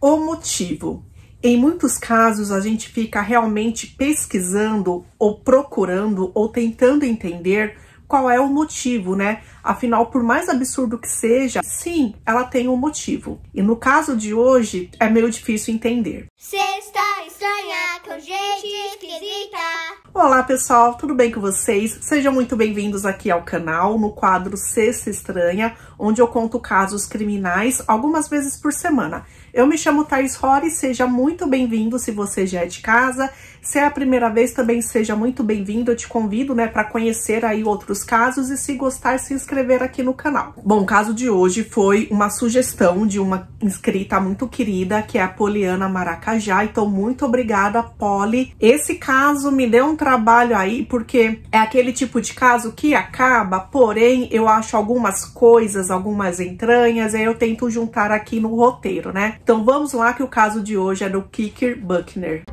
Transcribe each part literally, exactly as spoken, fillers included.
o motivo. Em muitos casos, a gente fica realmente pesquisando ou procurando ou tentando entender qual é o motivo, né? Afinal, por mais absurdo que seja, sim, ela tem um motivo. E no caso de hoje, é meio difícil entender. Sexta estranha com gente esquisita. Olá, pessoal, tudo bem com vocês? Sejam muito bem-vindos aqui ao canal, no quadro Sexta Estranha, onde eu conto casos criminais algumas vezes por semana. Eu me chamo Thaís Rory, seja muito bem-vindo se você já é de casa. Se é a primeira vez, também seja muito bem-vindo. Eu te convido, né, para conhecer aí outros casos e, se gostar, se inscrever aqui no canal. Bom, o caso de hoje foi uma sugestão de uma inscrita muito querida, que é a Poliana Maracajá. Então, muito obrigada, Poli. Esse caso me deu um trabalho aí, porque é aquele tipo de caso que acaba, porém, eu acho algumas coisas, algumas entranhas, e aí eu tento juntar aqui no roteiro, né? Então vamos lá, que o caso de hoje é do Kirk Buckner.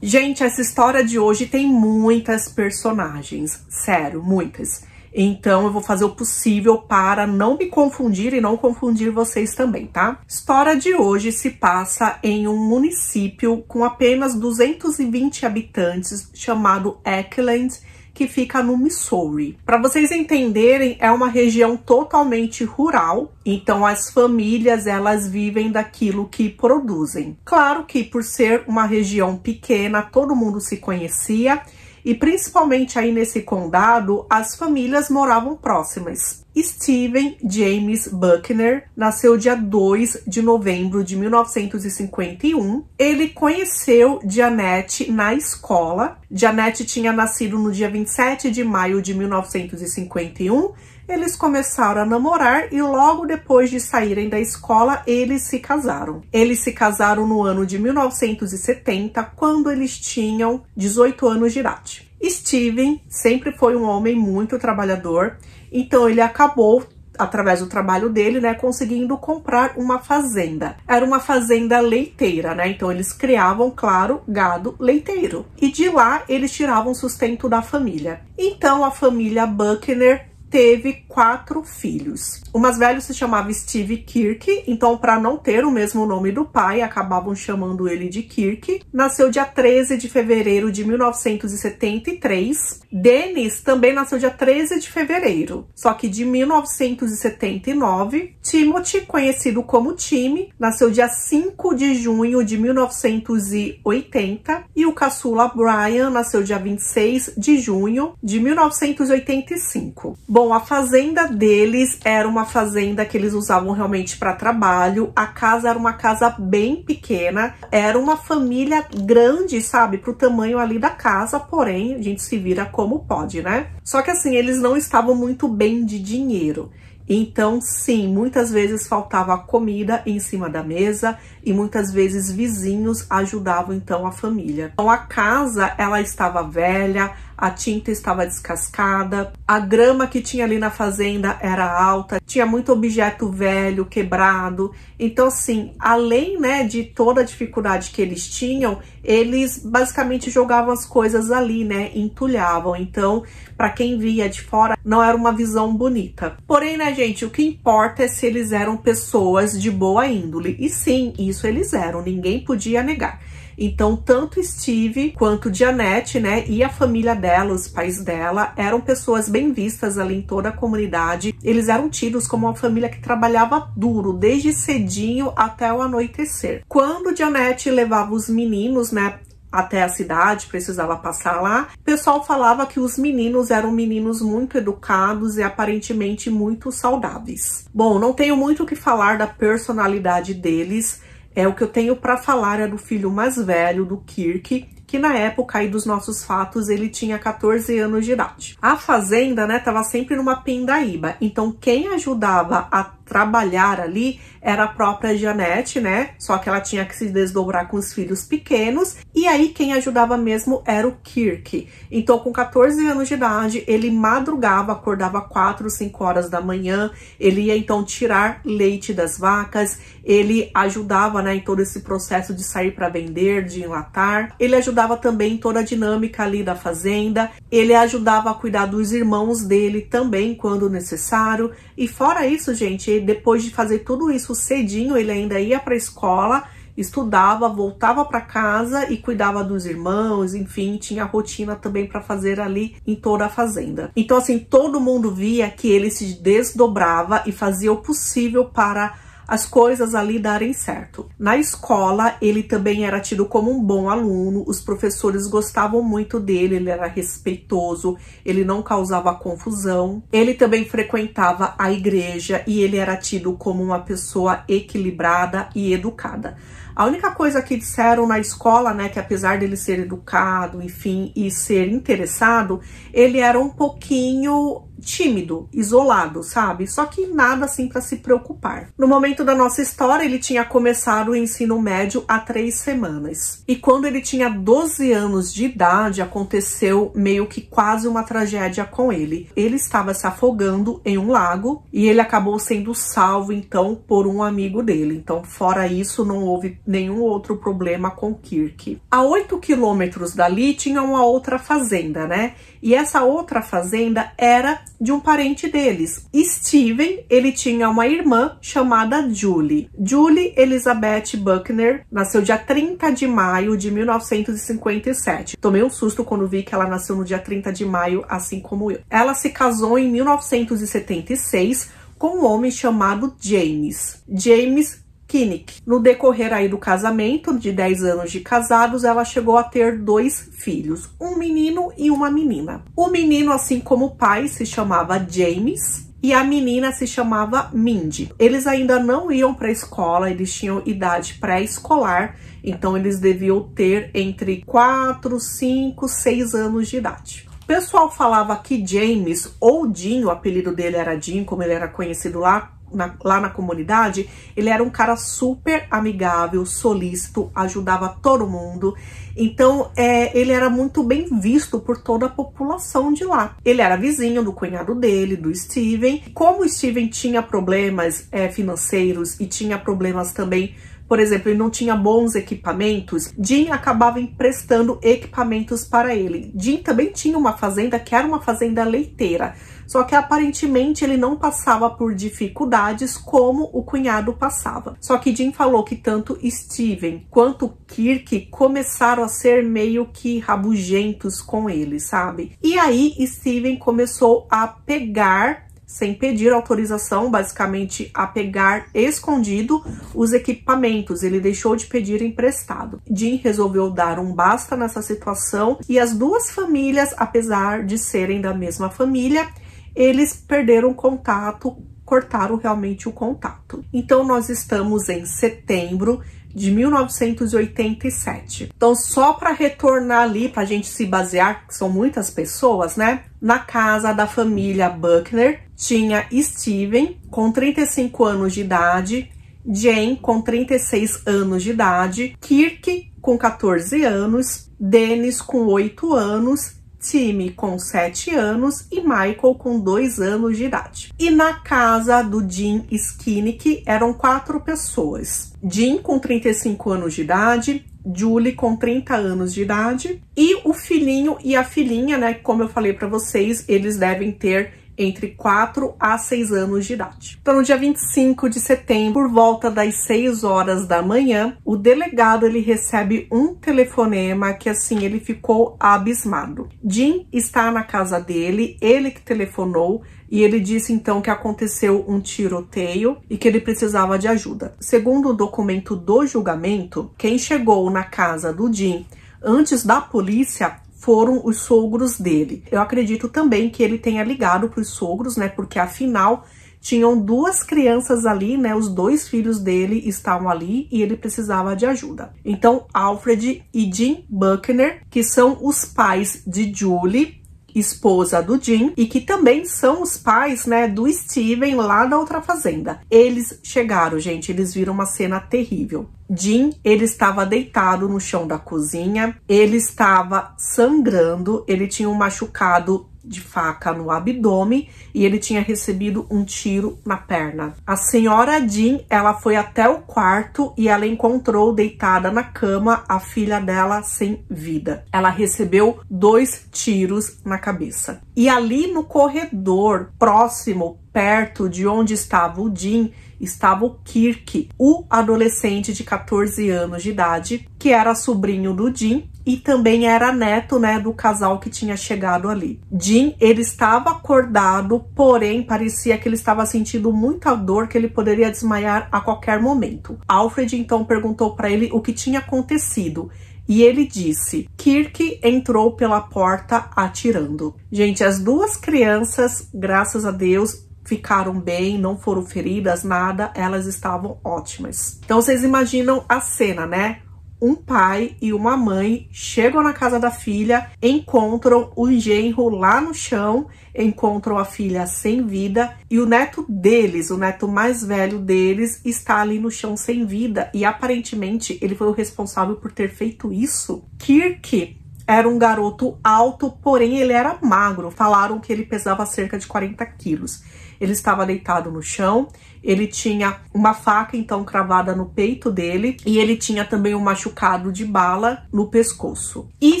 Gente, essa história de hoje tem muitas personagens, sério, muitas. Então eu vou fazer o possível para não me confundir e não confundir vocês também, tá? História de hoje se passa em um município com apenas duzentos e vinte habitantes, chamado Eckland, que fica no Missouri. Para vocês entenderem, é uma região totalmente rural, então as famílias, elas vivem daquilo que produzem. Claro que, por ser uma região pequena, todo mundo se conhecia, e principalmente aí nesse condado, as famílias moravam próximas. Steven James Buckner nasceu dia dois de novembro de mil novecentos e cinquenta e um. Ele conheceu Jeanette na escola. Jeanette tinha nascido no dia vinte e sete de maio de mil novecentos e cinquenta e um. Eles começaram a namorar e logo depois de saírem da escola, eles se casaram. Eles se casaram no ano de mil novecentos e setenta, quando eles tinham dezoito anos de idade. Steven sempre foi um homem muito trabalhador, então ele acabou, através do trabalho dele, né, conseguindo comprar uma fazenda. Era uma fazenda leiteira, né? Então eles criavam, claro, gado leiteiro. E de lá eles tiravam sustento da família. Então a família Buckner teve quatro filhos. O mais velho se chamava Steve Kirk, então, para não ter o mesmo nome do pai, acabavam chamando ele de Kirk. Nasceu dia treze de fevereiro de mil novecentos e setenta e três. Dennis também nasceu dia treze de fevereiro, só que de mil novecentos e setenta e nove. Timothy, conhecido como Timmy, nasceu dia cinco de junho de mil novecentos e oitenta. E o caçula Brian nasceu dia vinte e seis de junho de mil novecentos e oitenta e cinco. Bom, a fazenda deles era uma fazenda que eles usavam realmente para trabalho. A casa era uma casa bem pequena, era uma família grande, sabe, pro tamanho ali da casa, porém a gente se vira como pode, né? Só que assim, eles não estavam muito bem de dinheiro. Então, sim, muitas vezes faltava comida em cima da mesa e muitas vezes vizinhos ajudavam, então, a família. Então, a casa, ela estava velha, a tinta estava descascada, a grama que tinha ali na fazenda era alta, tinha muito objeto velho, quebrado. Então, assim, além, né, de toda a dificuldade que eles tinham, eles basicamente jogavam as coisas ali, né, entulhavam. Então, para quem via de fora, não era uma visão bonita. Porém, né, gente, o que importa é se eles eram pessoas de boa índole. E sim, isso eles eram, ninguém podia negar. Então, tanto Steve quanto Jeanette, né, e a família dela, os pais dela, eram pessoas bem vistas ali em toda a comunidade. Eles eram tidos como uma família que trabalhava duro, desde cedinho até o anoitecer. Quando Jeanette levava os meninos, né, até a cidade, precisava passar lá, o pessoal falava que os meninos eram meninos muito educados e aparentemente muito saudáveis. Bom, não tenho muito o que falar da personalidade deles. É, o que eu tenho para falar é do filho mais velho, do Kirk, que na época aí dos nossos fatos, ele tinha quatorze anos de idade. A fazenda, né, tava sempre numa pindaíba, então quem ajudava a trabalhar ali era a própria Jeanette, né? Só que ela tinha que se desdobrar com os filhos pequenos. E aí quem ajudava mesmo era o Kirk. Então com quatorze anos de idade, ele madrugava, acordava quatro, cinco horas da manhã. Ele ia então tirar leite das vacas. Ele ajudava, né, em todo esse processo de sair para vender, de enlatar. Ele ajudava também em toda a dinâmica ali da fazenda. Ele ajudava a cuidar dos irmãos dele também quando necessário. E fora isso, gente, depois de fazer tudo isso cedinho, ele ainda ia para a escola, estudava, voltava para casa e cuidava dos irmãos, enfim, tinha rotina também para fazer ali em toda a fazenda. Então, assim, todo mundo via que ele se desdobrava e fazia o possível para as coisas ali darem certo. Na escola, ele também era tido como um bom aluno, os professores gostavam muito dele, ele era respeitoso, ele não causava confusão. Ele também frequentava a igreja e ele era tido como uma pessoa equilibrada e educada. A única coisa que disseram na escola, né, que apesar dele ser educado, enfim, e ser interessado, ele era um pouquinho tímido, isolado, sabe? Só que nada assim para se preocupar. No momento da nossa história, ele tinha começado o ensino médio há três semanas. E quando ele tinha doze anos de idade, aconteceu meio que quase uma tragédia com ele. Ele estava se afogando em um lago e ele acabou sendo salvo, então, por um amigo dele. Então, fora isso, não houve nenhum outro problema com Kirk. A oito quilômetros dali tinha uma outra fazenda, né? E essa outra fazenda era de um parente deles. Steven, ele tinha uma irmã chamada Julie. Julie Elizabeth Buckner nasceu dia trinta de maio de mil novecentos e cinquenta e sete. Tomei um susto quando vi que ela nasceu no dia trinta de maio, assim como eu. Ela se casou em mil novecentos e setenta e seis com um homem chamado James. James Kinnick. No decorrer aí do casamento, de dez anos de casados, ela chegou a ter dois filhos, um menino e uma menina. O menino, assim como o pai, se chamava James e a menina se chamava Mindy. Eles ainda não iam para a escola, eles tinham idade pré-escolar, então eles deviam ter entre quatro, cinco, seis anos de idade. O pessoal falava que James, ou Jim, o apelido dele era Jim, como ele era conhecido lá, Na, lá na comunidade, ele era um cara super amigável, solícito, ajudava todo mundo. Então, é, ele era muito bem visto por toda a população de lá. Ele era vizinho do cunhado dele, do Steven. Como o Steven tinha problemas é, financeiros e tinha problemas também, por exemplo, ele não tinha bons equipamentos, Jim acabava emprestando equipamentos para ele. Jim também tinha uma fazenda que era uma fazenda leiteira, só que aparentemente ele não passava por dificuldades como o cunhado passava. Só que Jim falou que tanto Steven quanto Kirk começaram a ser meio que rabugentos com ele, sabe? E aí Steven começou a pegar, sem pedir autorização, basicamente a pegar escondido os equipamentos. Ele deixou de pedir emprestado. Jim resolveu dar um basta nessa situação e as duas famílias, apesar de serem da mesma família, eles perderam contato, cortaram realmente o contato. Então nós estamos em setembro de mil novecentos e oitenta e sete. Então, só para retornar ali, para a gente se basear, que são muitas pessoas, né? Na casa da família Buckner, tinha Steven com trinta e cinco anos de idade, Jane com trinta e seis anos de idade, Kirk com quatorze anos, Dennis com oito anos, Timmy com sete anos e Michael com dois anos de idade. E na casa do Jim Skinnick eram quatro pessoas. Jim com trinta e cinco anos de idade, Julie com trinta anos de idade e o filhinho e a filhinha, né? Como eu falei para vocês, eles devem ter entre quatro a seis anos de idade. Então, no dia vinte e cinco de setembro, por volta das seis horas da manhã, o delegado, ele recebe um telefonema que, assim, ele ficou abismado. Jim está na casa dele, ele que telefonou, e ele disse, então, que aconteceu um tiroteio e que ele precisava de ajuda. Segundo o documento do julgamento, quem chegou na casa do Jim antes da polícia foram os sogros dele. Eu acredito também que ele tenha ligado para os sogros, né? Porque afinal tinham duas crianças ali, né? Os dois filhos dele estavam ali e ele precisava de ajuda. Então, Alfred e Jean Buckner, que são os pais de Julie, esposa do Jim, e que também são os pais, né, do Steven lá da outra fazenda. Eles chegaram, gente, eles viram uma cena terrível. Jim, ele estava deitado no chão da cozinha, ele estava sangrando, ele tinha um machucado de faca no abdômen e ele tinha recebido um tiro na perna. A senhora Jean, ela foi até o quarto e ela encontrou deitada na cama a filha dela sem vida. Ela recebeu dois tiros na cabeça. E ali no corredor, próximo, perto de onde estava o Jean, estava o Kirk, o adolescente de quatorze anos de idade, que era sobrinho do Jean e também era neto, né, do casal que tinha chegado ali. Jean, ele estava acordado, porém parecia que ele estava sentindo muita dor, que ele poderia desmaiar a qualquer momento. Alfred então perguntou para ele o que tinha acontecido. E ele disse, Kirk entrou pela porta atirando. Gente, as duas crianças, graças a Deus, ficaram bem, não foram feridas, nada, elas estavam ótimas. Então vocês imaginam a cena, né? Um pai e uma mãe chegam na casa da filha, encontram o genro lá no chão, encontram a filha sem vida e o neto deles, o neto mais velho deles, está ali no chão sem vida e aparentemente ele foi o responsável por ter feito isso. Kirk era um garoto alto, porém ele era magro, falaram que ele pesava cerca de quarenta quilos. Ele estava deitado no chão, ele tinha uma faca então cravada no peito dele e ele tinha também um machucado de bala no pescoço. E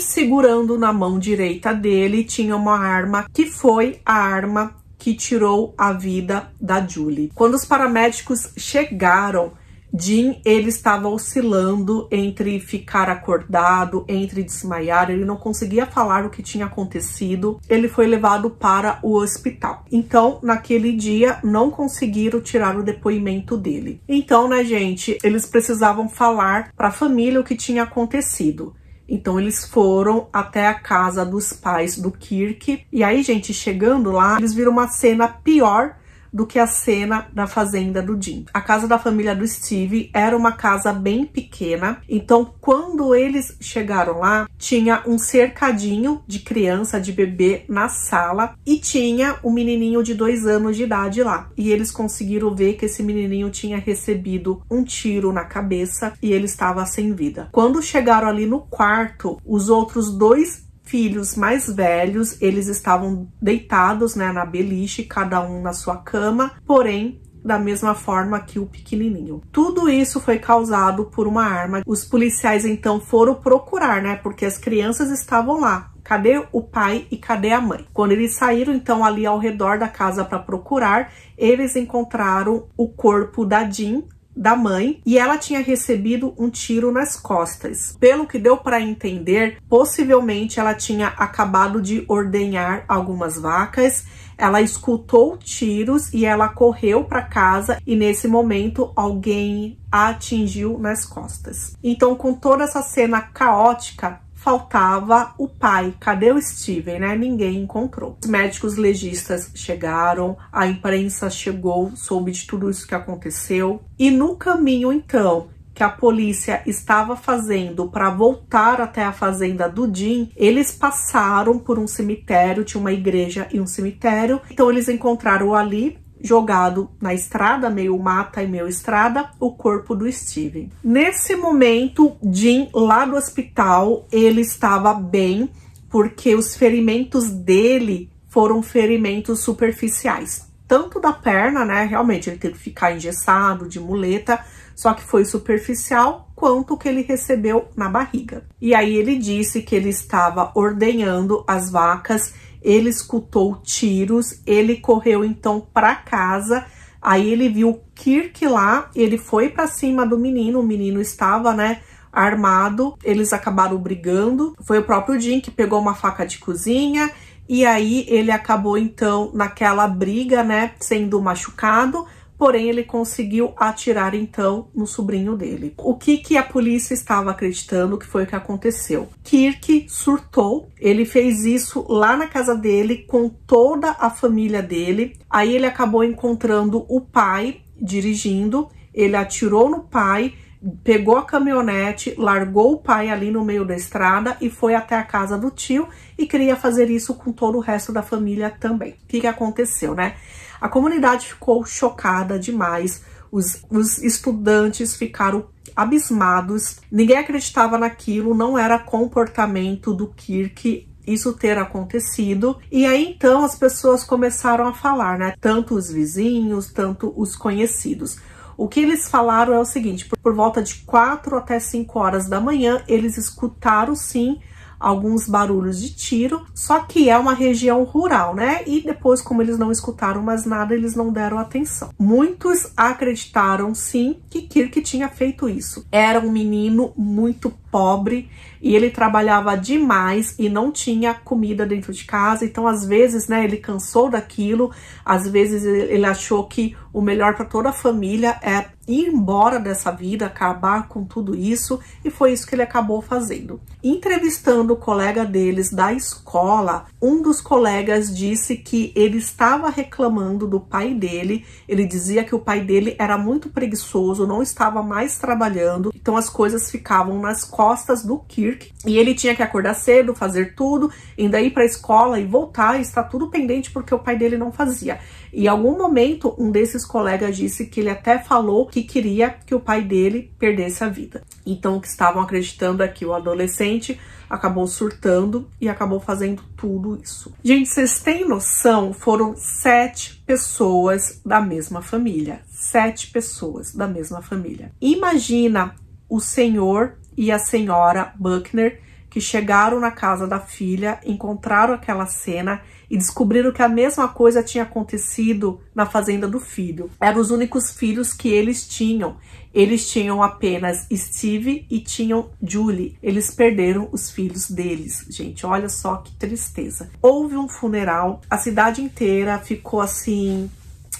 segurando na mão direita dele tinha uma arma que foi a arma que tirou a vida da Julie. Quando os paramédicos chegaram, Jean, ele estava oscilando entre ficar acordado, entre desmaiar, ele não conseguia falar o que tinha acontecido, ele foi levado para o hospital. Então, naquele dia, não conseguiram tirar o depoimento dele. Então, né, gente, eles precisavam falar para a família o que tinha acontecido. Então, eles foram até a casa dos pais do Kirk, e aí, gente, chegando lá, eles viram uma cena pior do que a cena da fazenda do Jim. A casa da família do Steve era uma casa bem pequena, então quando eles chegaram lá, tinha um cercadinho de criança, de bebê na sala e tinha um menininho de dois anos de idade lá. E eles conseguiram ver que esse menininho tinha recebido um tiro na cabeça e ele estava sem vida. Quando chegaram ali no quarto, os outros dois filhos mais velhos, eles estavam deitados, né, na beliche, cada um na sua cama, porém da mesma forma que o pequenininho. Tudo isso foi causado por uma arma. Os policiais então foram procurar, né, porque as crianças estavam lá. Cadê o pai e cadê a mãe? Quando eles saíram então ali ao redor da casa para procurar, eles encontraram o corpo da Jean, da mãe, e ela tinha recebido um tiro nas costas. Pelo que deu para entender, possivelmente ela tinha acabado de ordenhar algumas vacas, ela escutou tiros e ela correu para casa e nesse momento alguém a atingiu nas costas. Então, com toda essa cena caótica, faltava o pai. Cadê o Steven, né? Ninguém encontrou. Os médicos legistas chegaram, a imprensa chegou, soube de tudo isso que aconteceu. E no caminho, então, que a polícia estava fazendo para voltar até a fazenda do Jim, eles passaram por um cemitério, tinha uma igreja e um cemitério. Então, eles encontraram ali, jogado na estrada, meio mata e meio estrada, o corpo do Steven. Nesse momento, Jim, lá do hospital, ele estava bem, porque os ferimentos dele foram ferimentos superficiais. Tanto da perna, né, realmente, ele teve que ficar engessado, de muleta, só que foi superficial, quanto que ele recebeu na barriga. E aí ele disse que ele estava ordenhando as vacas, ele escutou tiros, ele correu então para casa, aí ele viu Kirk lá, ele foi para cima do menino, o menino estava, né, armado, eles acabaram brigando, foi o próprio Jim que pegou uma faca de cozinha, e aí ele acabou então naquela briga, né, sendo machucado, porém ele conseguiu atirar então no sobrinho dele. O que que a polícia estava acreditando que foi o que aconteceu? Kirk surtou, ele fez isso lá na casa dele com toda a família dele, aí ele acabou encontrando o pai dirigindo, ele atirou no pai, pegou a caminhonete, largou o pai ali no meio da estrada e foi até a casa do tio e queria fazer isso com todo o resto da família também. O que que aconteceu, né? A comunidade ficou chocada demais, os, os estudantes ficaram abismados, ninguém acreditava naquilo, não era comportamento do Kirk isso ter acontecido. E aí então as pessoas começaram a falar, né? Tanto os vizinhos, tanto os conhecidos. O que eles falaram é o seguinte: por volta de quatro até cinco horas da manhã, eles escutaram sim alguns barulhos de tiro, só que é uma região rural, né? E depois, como eles não escutaram mais nada, eles não deram atenção. Muitos acreditaram sim que Kirk tinha feito isso. Era um menino muito pobre e ele trabalhava demais e não tinha comida dentro de casa, então às vezes, né, ele cansou daquilo, às vezes ele achou que o melhor para toda a família é ir embora dessa vida, acabar com tudo isso, e foi isso que ele acabou fazendo. Entrevistando o colega deles da escola, um dos colegas disse que ele estava reclamando do pai dele, ele dizia que o pai dele era muito preguiçoso, não estava mais trabalhando, então as coisas ficavam nas costas do Kirk, e ele tinha que acordar cedo, fazer tudo, ainda ir para a escola e voltar, e está tudo pendente porque o pai dele não fazia. Em algum momento, um desses colegas disse que ele até falou que queria que o pai dele perdesse a vida. Então, o que estavam acreditando é que o adolescente acabou surtando e acabou fazendo tudo isso. Gente, vocês têm noção? Foram sete pessoas da mesma família. Sete pessoas da mesma família. Imagina o senhor e a senhora Buckner, que chegaram na casa da filha, encontraram aquela cena e descobriram que a mesma coisa tinha acontecido na fazenda do filho. Eram os únicos filhos que eles tinham. Eles tinham apenas Steve e tinham Julie. Eles perderam os filhos deles. Gente, olha só que tristeza. Houve um funeral, a cidade inteira ficou assim,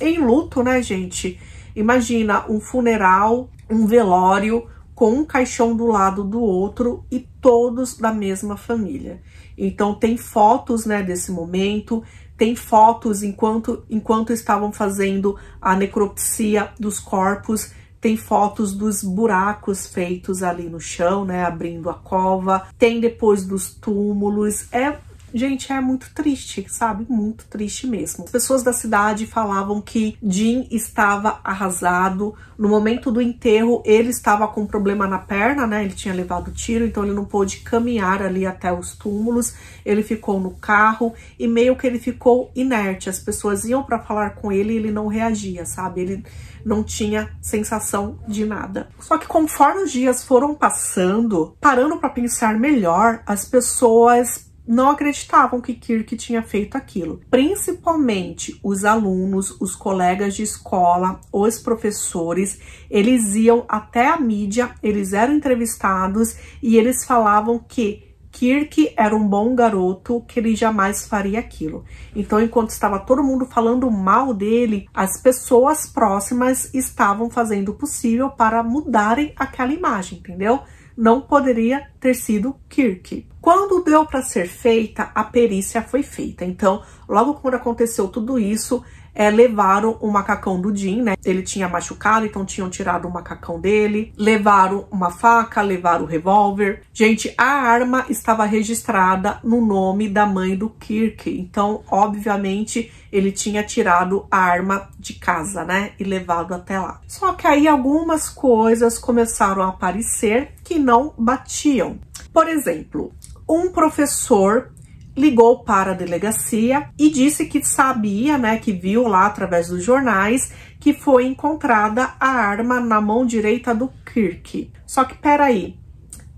em luto, né, gente? Imagina um funeral, um velório, com um caixão do lado do outro e todos da mesma família. Então tem fotos, né, desse momento, tem fotos enquanto, enquanto estavam fazendo a necropsia dos corpos, tem fotos dos buracos feitos ali no chão, né, abrindo a cova, tem depois dos túmulos, é... Gente, é muito triste, sabe? Muito triste mesmo. As pessoas da cidade falavam que Jim estava arrasado. No momento do enterro, ele estava com um problema na perna, né? Ele tinha levado tiro, então ele não pôde caminhar ali até os túmulos. Ele ficou no carro e meio que ele ficou inerte. As pessoas iam para falar com ele e ele não reagia, sabe? Ele não tinha sensação de nada. Só que conforme os dias foram passando, parando para pensar melhor, as pessoas não acreditavam que Kirk tinha feito aquilo. Principalmente os alunos, os colegas de escola, os professores, eles iam até a mídia, eles eram entrevistados e eles falavam que Kirk era um bom garoto, que ele jamais faria aquilo. Então, enquanto estava todo mundo falando mal dele, as pessoas próximas estavam fazendo o possível para mudarem aquela imagem, entendeu? Não poderia ter sido Kirk. Quando deu para ser feita, a perícia foi feita. Então, logo quando aconteceu tudo isso, é, levaram o macacão do Jim, né? Ele tinha machucado, então tinham tirado o macacão dele. Levaram uma faca, levaram o revólver. Gente, a arma estava registrada no nome da mãe do Kirk. Então, obviamente, ele tinha tirado a arma de casa, né? E levado até lá. Só que aí algumas coisas começaram a aparecer que não batiam. Por exemplo, um professor ligou para a delegacia e disse que sabia, né, que viu lá através dos jornais, que foi encontrada a arma na mão direita do Kirk. Só que, peraí,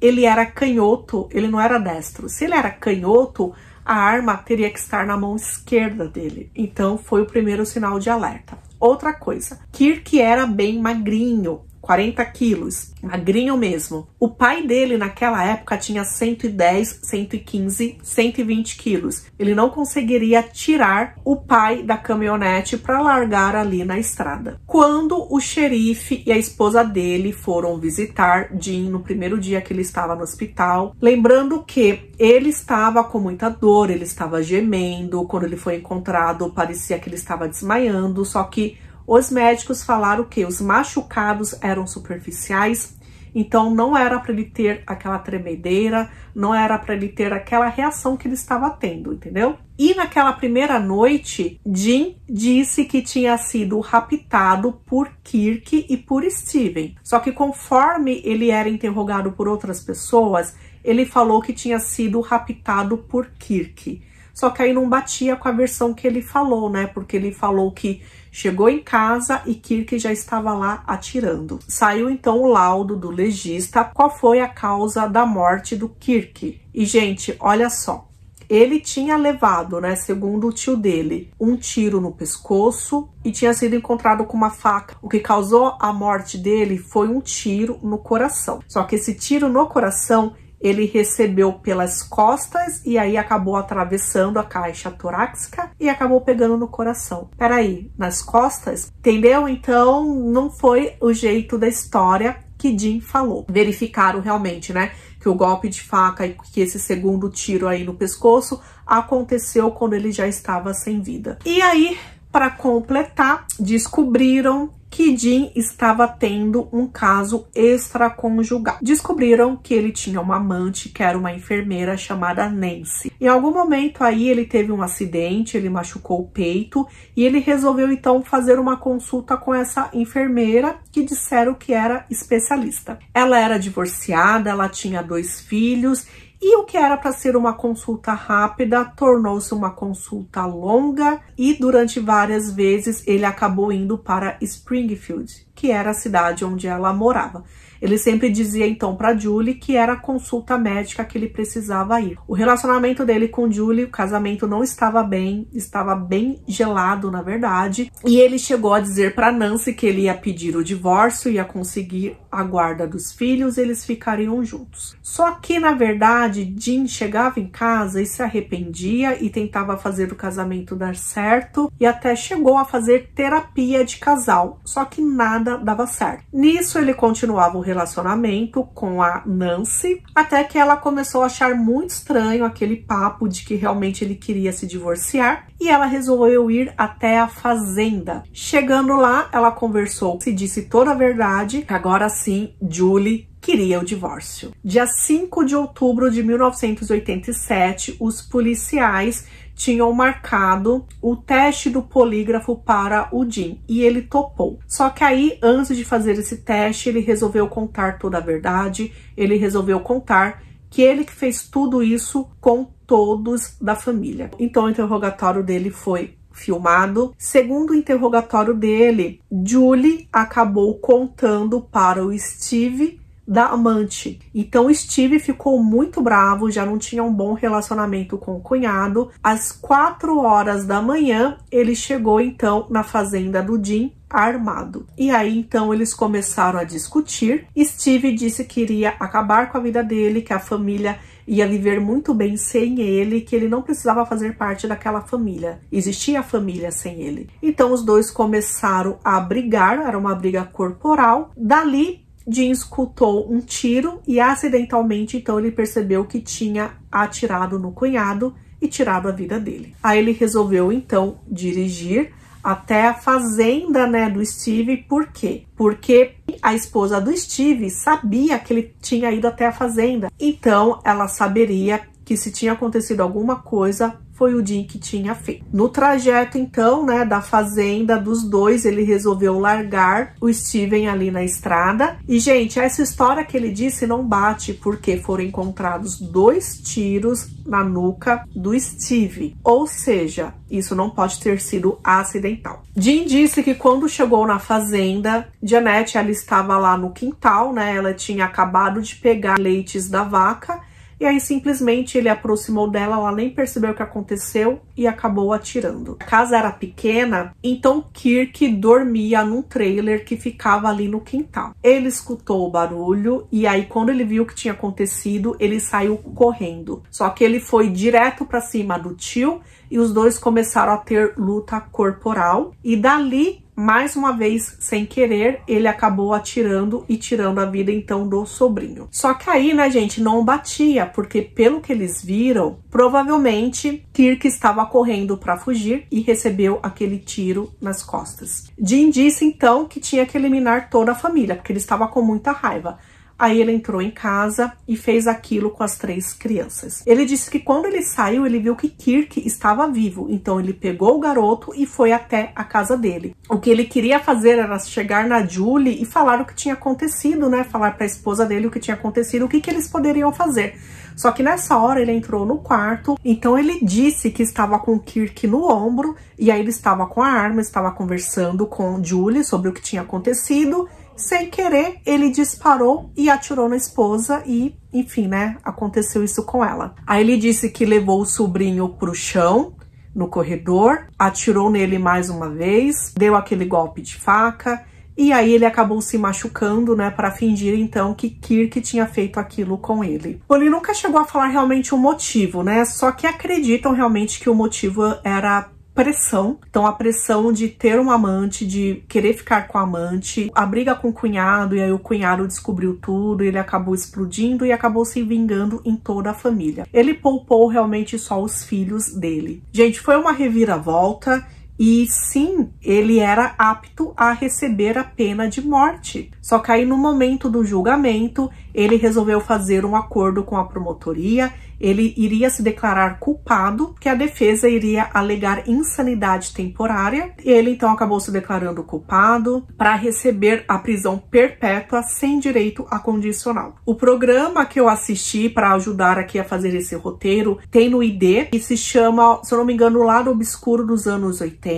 ele era canhoto, ele não era destro. Se ele era canhoto, a arma teria que estar na mão esquerda dele. Então, foi o primeiro sinal de alerta. Outra coisa, Kirk era bem magrinho, quarenta quilos, magrinho mesmo. O pai dele naquela época tinha cento e dez, cento e quinze, cento e vinte quilos. Ele não conseguiria tirar o pai da caminhonete para largar ali na estrada. Quando o xerife e a esposa dele foram visitar Jim no primeiro dia que ele estava no hospital, lembrando que ele estava com muita dor, ele estava gemendo, quando ele foi encontrado parecia que ele estava desmaiando, só que os médicos falaram que os machucados eram superficiais Então não era para ele ter aquela tremedeira, não era para ele ter aquela reação que ele estava tendo, entendeu? E naquela primeira noite, Jean disse que tinha sido raptado por Kirk e por Steven. Só que conforme ele era interrogado por outras pessoas, ele falou que tinha sido raptado por Kirk. Só que aí não batia com a versão que ele falou, né? Porque ele falou que chegou em casa e Kirk já estava lá atirando. Saiu então o laudo do legista, qual foi a causa da morte do Kirk. E, gente, olha só. Ele tinha levado, né, segundo o tio dele, um tiro no pescoço e tinha sido encontrado com uma faca. O que causou a morte dele foi um tiro no coração. Só que esse tiro no coração ele recebeu pelas costas e aí acabou atravessando a caixa torácica e acabou pegando no coração. Peraí, nas costas? Entendeu? Então, não foi o jeito da história que Jean falou. Verificaram realmente, né, que o golpe de faca e que esse segundo tiro aí no pescoço aconteceu quando ele já estava sem vida. E aí, para completar, descobriram que Jean estava tendo um caso extraconjugal. Descobriram que ele tinha uma amante, que era uma enfermeira chamada Nancy. Em algum momento aí ele teve um acidente, ele machucou o peito e ele resolveu então fazer uma consulta com essa enfermeira que disseram que era especialista. Ela era divorciada, ela tinha dois filhos. E o que era para ser uma consulta rápida tornou-se uma consulta longa e durante várias vezes ele acabou indo para Springfield, que era a cidade onde ela morava. Ele sempre dizia então para Julie que era a consulta médica que ele precisava ir. O relacionamento dele com Julie, o casamento não estava bem, estava bem gelado na verdade. E ele chegou a dizer para Nancy que ele ia pedir o divórcio, ia conseguir a guarda dos filhos, eles ficariam juntos. Só que na verdade Jean chegava em casa e se arrependia e tentava fazer o casamento dar certo e até chegou a fazer terapia de casal, só que nada dava certo. Nisso ele continuava o relacionamento com a Nancy, até que ela começou a achar muito estranho aquele papo de que realmente ele queria se divorciar e ela resolveu ir até a fazenda. Chegando lá, ela conversou, se disse toda a verdade, agora sim, Julie queria o divórcio. Dia cinco de outubro de mil novecentos e oitenta e sete, os policiais tinham marcado o teste do polígrafo para o Jean e ele topou. Só que aí, antes de fazer esse teste, ele resolveu contar toda a verdade, ele resolveu contar que ele que fez tudo isso com todos da família. Então o interrogatório dele foi filmado. Segundo o interrogatório dele, Julie acabou contando para o Steve da amante. Então Steve ficou muito bravo, já não tinha um bom relacionamento com o cunhado. Às quatro horas da manhã, ele chegou então na fazenda do Jean armado. E aí então eles começaram a discutir. Steve disse que iria acabar com a vida dele, que a família ia viver muito bem sem ele, que ele não precisava fazer parte daquela família. Existia a família sem ele. Então os dois começaram a brigar, era uma briga corporal. Dali Jean escutou um tiro e acidentalmente então ele percebeu que tinha atirado no cunhado e tirado a vida dele. Aí ele resolveu então dirigir até a fazenda, né, do Steve. Por quê? Porque a esposa do Steve sabia que ele tinha ido até a fazenda. Então ela saberia que se tinha acontecido alguma coisa, foi o Jean que tinha feito. No trajeto, então, né, da fazenda dos dois, ele resolveu largar o Steven ali na estrada. E, gente, essa história que ele disse não bate, porque foram encontrados dois tiros na nuca do Steve. Ou seja, isso não pode ter sido acidental. Jean disse que quando chegou na fazenda, Jeanette, ela estava lá no quintal, né, ela tinha acabado de pegar leites da vaca. E aí, simplesmente, ele aproximou dela, ela nem percebeu o que aconteceu e acabou atirando. A casa era pequena, então Kirk dormia num trailer que ficava ali no quintal. Ele escutou o barulho e aí, quando ele viu o que tinha acontecido, ele saiu correndo. Só que ele foi direto pra cima do tio e os dois começaram a ter luta corporal. E dali, mais uma vez, sem querer, ele acabou atirando e tirando a vida, então, do sobrinho. Só que aí, né, gente, não batia, porque pelo que eles viram, provavelmente, Kirk estava correndo para fugir e recebeu aquele tiro nas costas. Jean disse, então, que tinha que eliminar toda a família, porque ele estava com muita raiva. Aí ele entrou em casa e fez aquilo com as três crianças. Ele disse que quando ele saiu, ele viu que Kirk estava vivo, então ele pegou o garoto e foi até a casa dele. O que ele queria fazer era chegar na Julie e falar o que tinha acontecido, né? Falar para a esposa dele o que tinha acontecido, o que, que eles poderiam fazer. Só que nessa hora ele entrou no quarto, então ele disse que estava com o Kirk no ombro, e aí ele estava com a arma, estava conversando com Julie sobre o que tinha acontecido. Sem querer, ele disparou e atirou na esposa e, enfim, né, aconteceu isso com ela. Aí ele disse que levou o sobrinho pro chão, no corredor, atirou nele mais uma vez, deu aquele golpe de faca, e aí ele acabou se machucando, né, para fingir, então, que Kirk tinha feito aquilo com ele. Ele nunca chegou a falar realmente o motivo, né, só que acreditam realmente que o motivo era pressão. Então a pressão de ter um amante, de querer ficar com a amante, a briga com o cunhado, e aí o cunhado descobriu tudo, ele acabou explodindo e acabou se vingando em toda a família. Ele poupou realmente só os filhos dele. Gente, foi uma reviravolta. E sim, ele era apto a receber a pena de morte. Só que aí no momento do julgamento, ele resolveu fazer um acordo com a promotoria, ele iria se declarar culpado, que a defesa iria alegar insanidade temporária. Ele então acabou se declarando culpado para receber a prisão perpétua sem direito a condicional. O programa que eu assisti para ajudar aqui a fazer esse roteiro tem no I D e se chama, se eu não me engano, O Lado Obscuro dos Anos oitenta.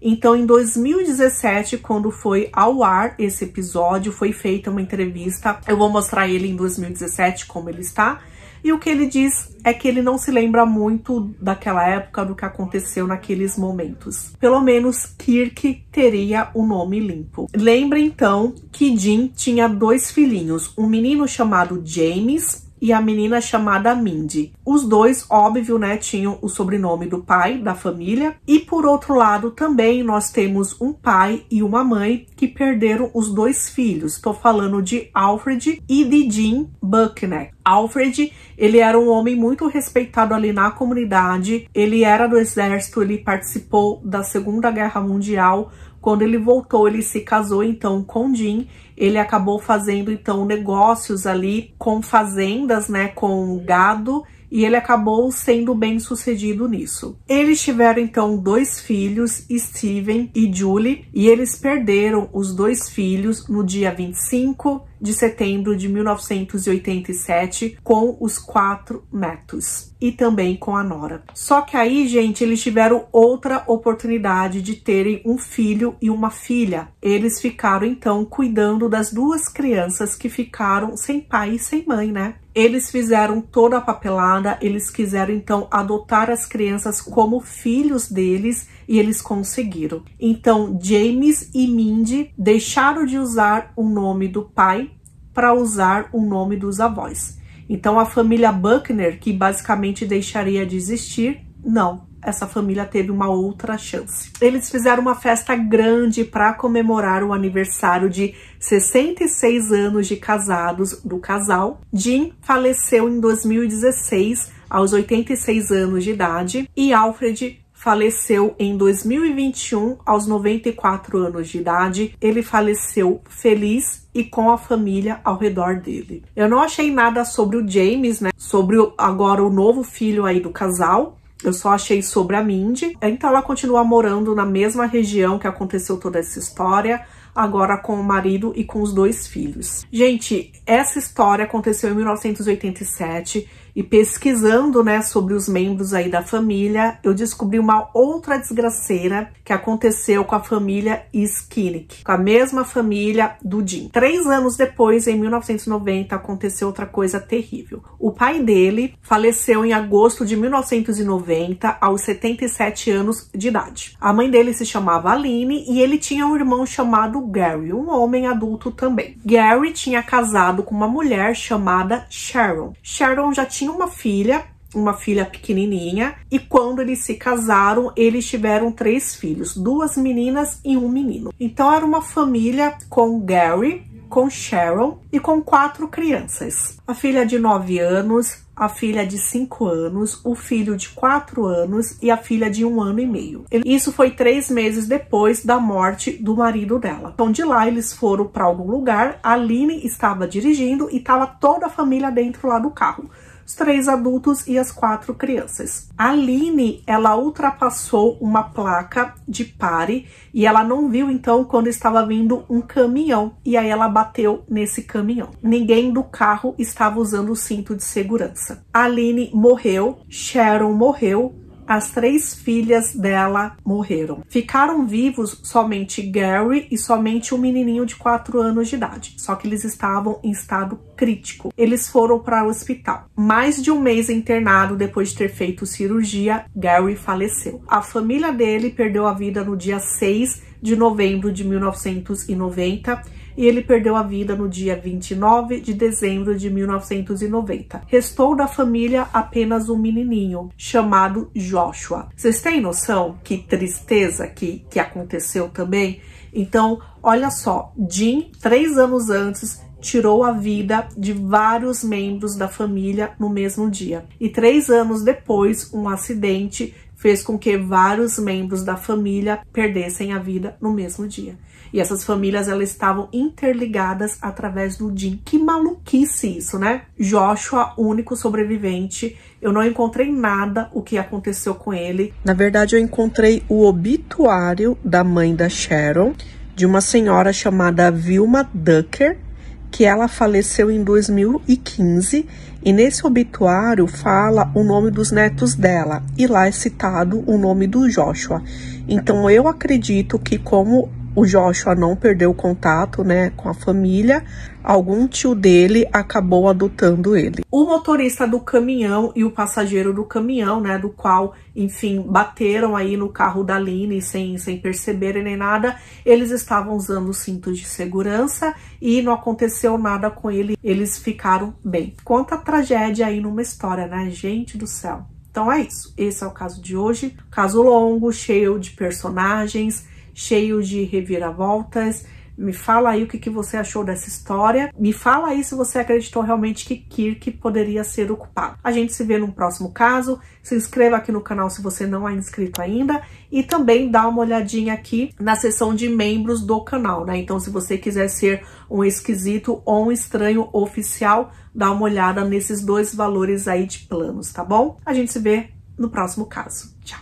Então, em dois mil e dezessete, quando foi ao ar esse episódio, foi feita uma entrevista. Eu vou mostrar ele em dois mil e dezessete, como ele está. E o que ele diz é que ele não se lembra muito daquela época, do que aconteceu naqueles momentos. Pelo menos Kirk teria o nome limpo. Lembra, então, que Jean tinha dois filhinhos, um menino chamado James e a menina chamada Mindy. Os dois, óbvio, né, tinham o sobrenome do pai, da família. E por outro lado também nós temos um pai e uma mãe que perderam os dois filhos. Estou falando de Alfred e de Jean Buckner. Alfred, ele era um homem muito respeitado ali na comunidade. Ele era do exército, ele participou da Segunda Guerra Mundial. Quando ele voltou, ele se casou, então, com Jean. Ele acabou fazendo, então, negócios ali com fazendas, né, com gado. E ele acabou sendo bem sucedido nisso. Eles tiveram, então, dois filhos, Steven e Julie. E eles perderam os dois filhos no dia vinte e cinco de setembro de mil novecentos e oitenta e sete com os quatro netos e também com a nora. Só que aí, gente, eles tiveram outra oportunidade de terem um filho e uma filha. Eles ficaram, então, cuidando das duas crianças que ficaram sem pai e sem mãe, né? Eles fizeram toda a papelada, eles quiseram, então, adotar as crianças como filhos deles e eles conseguiram. Então, James e Mindy deixaram de usar o nome do pai para usar o nome dos avós. Então, a família Buckner, que basicamente deixaria de existir, não. Essa família teve uma outra chance. Eles fizeram uma festa grande para comemorar o aniversário de sessenta e seis anos de casados do casal. Jean faleceu em dois mil e dezesseis, aos oitenta e seis anos de idade, e Alfred faleceu em dois mil e vinte e um, aos noventa e quatro anos de idade. Ele faleceu feliz e com a família ao redor dele. Eu não achei nada sobre o James, né? Sobre o, agora o novo filho aí do casal. Eu só achei sobre a Mindy. Então ela continua morando na mesma região que aconteceu toda essa história, agora com o marido e com os dois filhos. Gente, essa história aconteceu em mil novecentos e oitenta e sete e pesquisando, né, sobre os membros aí da família, eu descobri uma outra desgraceira que aconteceu com a família Skinnick, com a mesma família do Jean. Três anos depois, em mil novecentos e noventa, aconteceu outra coisa terrível. O pai dele faleceu em agosto de mil novecentos e noventa, aos setenta e sete anos de idade. A mãe dele se chamava Aline e ele tinha um irmão chamado Gary, um homem adulto também. Gary tinha casado com uma mulher chamada Sharon. Sharon já tinha uma filha, uma filha pequenininha, e quando eles se casaram, eles tiveram três filhos, duas meninas e um menino. Então era uma família com Gary, com Sharon e com quatro crianças. A filha de nove anos, a filha de cinco anos, o filho de quatro anos e a filha de um ano e meio. Isso foi três meses depois da morte do marido dela. Então de lá eles foram para algum lugar, a Aline estava dirigindo e estava toda a família dentro lá do carro. Os três adultos e as quatro crianças. A Aline, ela ultrapassou uma placa de pare e ela não viu, então, quando estava vindo um caminhão. E aí ela bateu nesse caminhão. Ninguém do carro estava usando o cinto de segurança. A Aline morreu, Sharon morreu, as três filhas dela morreram. Ficaram vivos somente Gary e somente um menininho de quatro anos de idade. Só que eles estavam em estado crítico. Eles foram para o hospital. Mais de um mês internado depois de ter feito cirurgia, Gary faleceu. A família dele perdeu a vida no dia seis de novembro de mil novecentos e noventa e ele perdeu a vida no dia vinte e nove de dezembro de mil novecentos e noventa. Restou da família apenas um menininho chamado Joshua. Vocês têm noção que tristeza que, que aconteceu também? Então, olha só, Jean, três anos antes, tirou a vida de vários membros da família no mesmo dia. E três anos depois, um acidente fez com que vários membros da família perdessem a vida no mesmo dia. E essas famílias, elas estavam interligadas através do Jean. Que maluquice isso, né? Joshua, único sobrevivente, eu não encontrei nada o que aconteceu com ele. Na verdade, eu encontrei o obituário da mãe da Sharon, de uma senhora chamada Vilma Ducker, que ela faleceu em dois mil e quinze, e nesse obituário fala o nome dos netos dela, e lá é citado o nome do Joshua. Então eu acredito que, como o Joshua não perdeu contato, né, com a família, algum tio dele acabou adotando ele. O motorista do caminhão e o passageiro do caminhão, né, do qual, enfim, bateram aí no carro da Aline sem, sem perceberem nem nada, eles estavam usando cintos de segurança e não aconteceu nada com ele, eles ficaram bem. Quanta tragédia aí numa história, né, gente do céu. Então é isso, esse é o caso de hoje. Caso longo, cheio de personagens, cheio de reviravoltas. Me fala aí o que, que você achou dessa história. Me fala aí se você acreditou realmente que Kirk poderia ser o culpado. A gente se vê num próximo caso. Se inscreva aqui no canal se você não é inscrito ainda. E também dá uma olhadinha aqui na seção de membros do canal, né? Então, se você quiser ser um esquisito ou um estranho oficial, dá uma olhada nesses dois valores aí de planos, tá bom? A gente se vê no próximo caso. Tchau!